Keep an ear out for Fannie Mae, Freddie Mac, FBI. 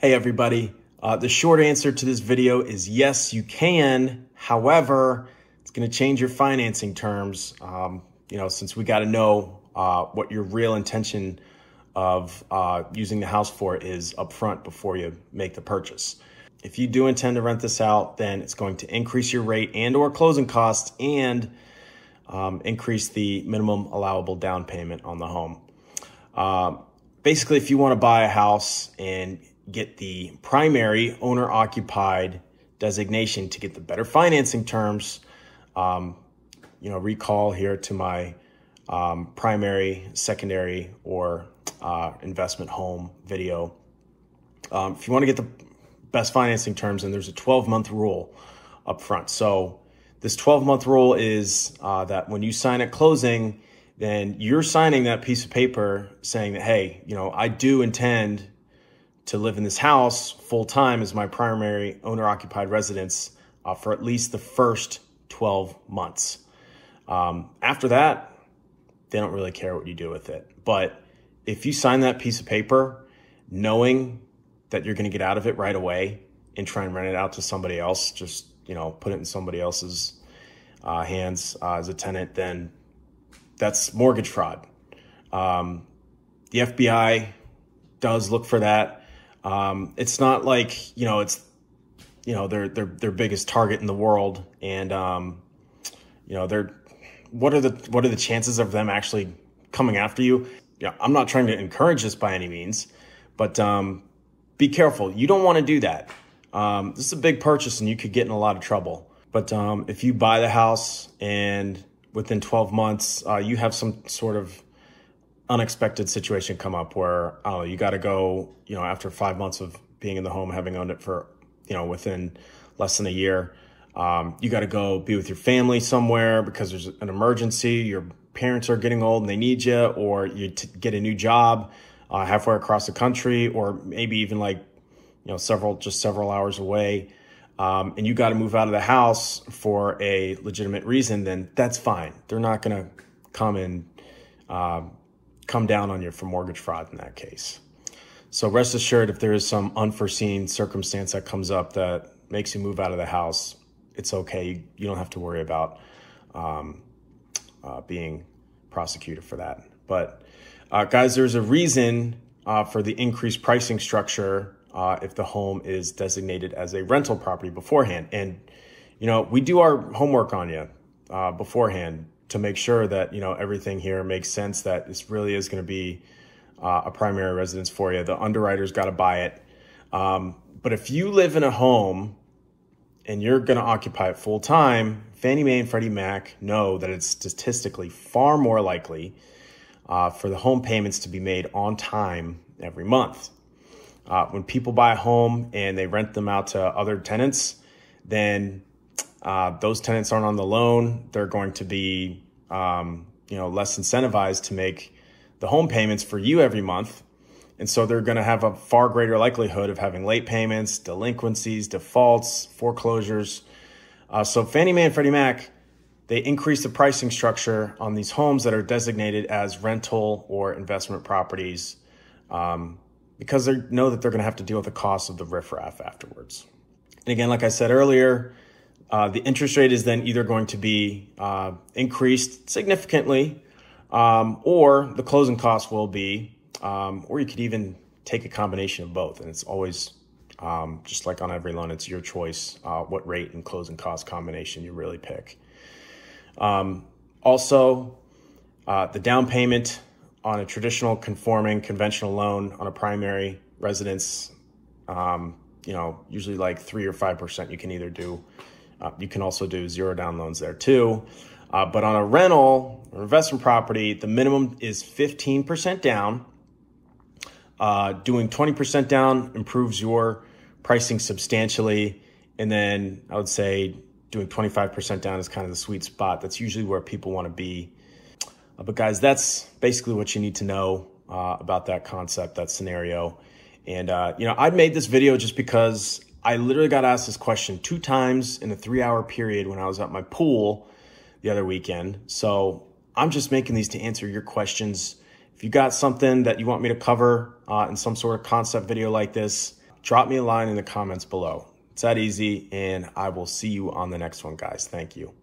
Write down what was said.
Hey everybody, the short answer to this video is yes, you can. However, it's going to change your financing terms, since we got to know what your real intention of using the house for is up front before you make the purchase. If you do intend to rent this out, then it's going to increase your rate and or closing costs and increase the minimum allowable down payment on the home. Basically, if you want to buy a house and get the primary owner-occupied designation to get the better financing terms. Recall here to my primary, secondary, or investment home video. If you want to get the best financing terms, then there's a 12-month rule up front. So this 12-month rule is that when you sign at closing, then you're signing that piece of paper saying that, hey, I do intend to live in this house full time as my primary owner-occupied residence for at least the first 12 months. After that, they don't really care what you do with it. But if you sign that piece of paper knowing that you're going to get out of it right away and try and rent it out to somebody else, just put it in somebody else's hands as a tenant, then that's mortgage fraud. The FBI does look for that. It's not like, it's, their biggest target in the world. And, what are the chances of them actually coming after you? Yeah. I'm not trying to encourage this by any means, but, be careful. You don't want to do that. This is a big purchase and you could get in a lot of trouble, but, if you buy the house and within 12 months, you have some sort of unexpected situation come up where, I don't know, you got to go, after 5 months of being in the home, having owned it for, within less than a year, you got to go be with your family somewhere because there's an emergency. Your parents are getting old and they need you, or you get a new job halfway across the country, or maybe even like, several hours away. And you got to move out of the house for a legitimate reason, then that's fine. They're not going to come and, come down on you for mortgage fraud in that case. So rest assured, if there is some unforeseen circumstance that comes up that makes you move out of the house, it's okay. You don't have to worry about being prosecuted for that. But guys, there's a reason for the increased pricing structure if the home is designated as a rental property beforehand. And, we do our homework on you beforehand to make sure that, everything here makes sense, that this really is going to be a primary residence for you. The underwriter's got to buy it. But if you live in a home and you're going to occupy it full time, Fannie Mae and Freddie Mac know that it's statistically far more likely for the home payments to be made on time every month. When people buy a home and they rent them out to other tenants, then those tenants aren't on the loan. They're going to be, less incentivized to make the home payments for you every month. And so they're going to have a far greater likelihood of having late payments, delinquencies, defaults, foreclosures. So Fannie Mae and Freddie Mac, they increase the pricing structure on these homes that are designated as rental or investment properties, because they know that they're going to have to deal with the cost of the riffraff afterwards. And again, like I said earlier, the interest rate is then either going to be increased significantly or the closing costs will be, or you could even take a combination of both. And it's always, just like on every loan, it's your choice what rate and closing cost combination you really pick. The down payment on a traditional conventional loan on a primary residence, usually like 3 or 5% you can either do. You can also do zero down loans there too. But on a rental or investment property, the minimum is 15% down. Doing 20% down improves your pricing substantially. And then I would say doing 25% down is kind of the sweet spot. That's usually where people want to be. But guys, that's basically what you need to know about that concept, that scenario. And, I made this video just because I literally got asked this question 2 times in a 3-hour period when I was at my pool the other weekend. So I'm just making these to answer your questions. If you got something that you want me to cover in some sort of concept video like this, drop me a line in the comments below. It's that easy, and I will see you on the next one, guys. Thank you.